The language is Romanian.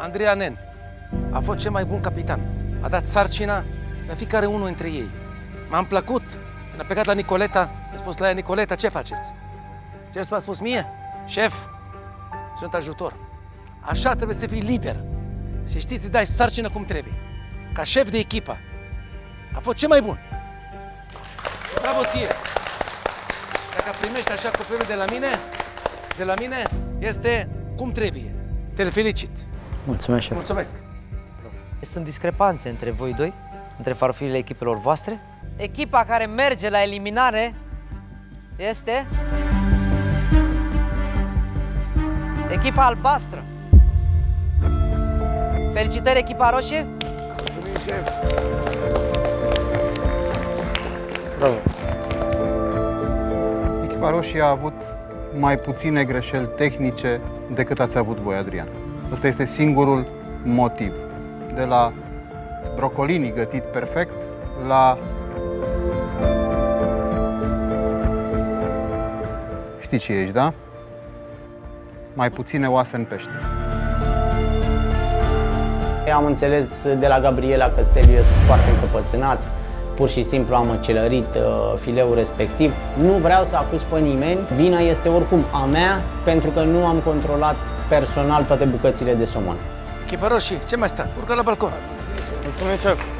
Andreea Nen a fost cel mai bun capitan. A dat sarcina la fiecare unul dintre ei. M-am plăcut. Când a plecat la Nicoleta, a spus la ea: Nicoleta, ce faceți? Ce v-a spus mie? Șef, sunt ajutor. Așa trebuie să fii lider. Și știi, îți dai sarcină cum trebuie. Ca șef de echipă. A fost cel mai bun. Bravo ție! Dacă primești așa copilul de la mine, este cum trebuie. Te felicit. Mulțumesc, șef. Mulțumesc. Sunt discrepanțe între voi doi, între farfurile echipelor voastre. Echipa care merge la eliminare este echipa albastră. Felicitări, echipa roșie! Mulțumim, șef! Bravo! Echipa roșie a avut mai puține greșeli tehnice decât ați avut voi, Adrian. Ăsta este singurul motiv. De la brocolini gătit perfect la... Știi ce ești, da? Mai puține oase în pește. Am înțeles de la Gabriela Castelius foarte încăpățânat. Pur și simplu am măcelărit fileul respectiv. Nu vreau să acuz pe nimeni. Vina este oricum a mea, pentru că nu am controlat personal toate bucățile de somon. Echipa roșie, ce mai stai? Urcă la balcon! Mulțumesc, șef!